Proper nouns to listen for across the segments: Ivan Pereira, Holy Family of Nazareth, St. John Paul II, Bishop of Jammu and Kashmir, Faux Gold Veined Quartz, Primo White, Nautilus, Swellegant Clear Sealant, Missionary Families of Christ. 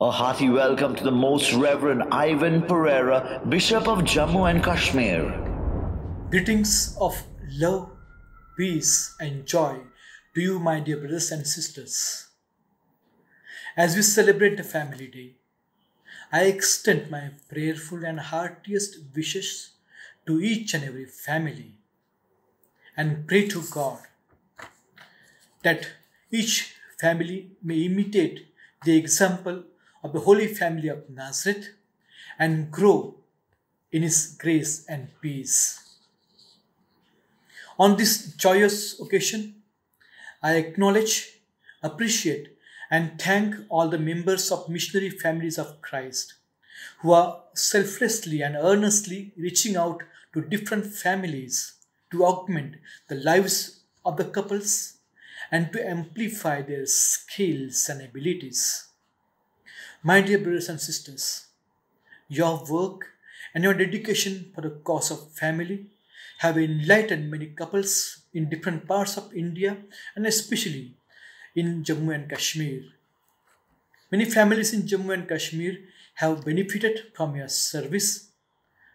A hearty welcome to the Most Reverend Ivan Pereira, Bishop of Jammu and Kashmir. Greetings of love, peace and joy to you, my dear brothers and sisters. As we celebrate the Family Day, I extend my prayerful and heartiest wishes to each and every family and pray to God that each family may imitate the example of the Holy Family of Nazareth and grow in His grace and peace. On this joyous occasion, I acknowledge, appreciate and thank all the members of Missionary Families of Christ who are selflessly and earnestly reaching out to different families to augment the lives of the couples and to amplify their skills and abilities. My dear brothers and sisters, your work and your dedication for the cause of family have enlightened many couples in different parts of India and especially in Jammu and Kashmir. Many families in Jammu and Kashmir have benefited from your service,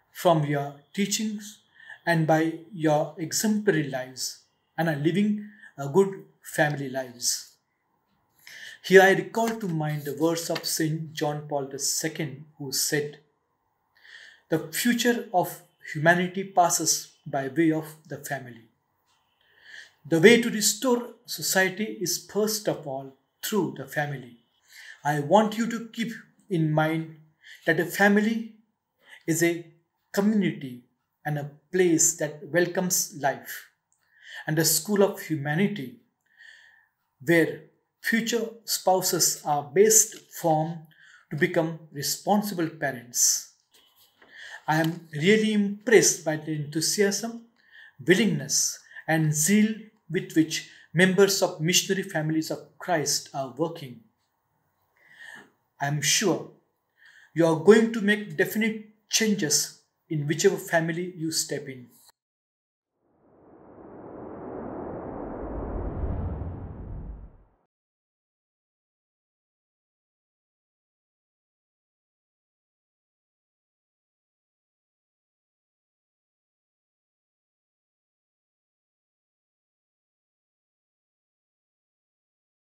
from your teachings and by your exemplary lives and are living a good family lives. Here I recall to mind the words of St. John Paul II, who said, "The future of humanity passes by way of the family. The way to restore society is first of all through the family." I want you to keep in mind that a family is a community and a place that welcomes life, and a school of humanity where future spouses are best formed to become responsible parents. I am really impressed by the enthusiasm, willingness and zeal with which members of Missionary Families of Christ are working. I am sure you are going to make definite changes in whichever family you step in.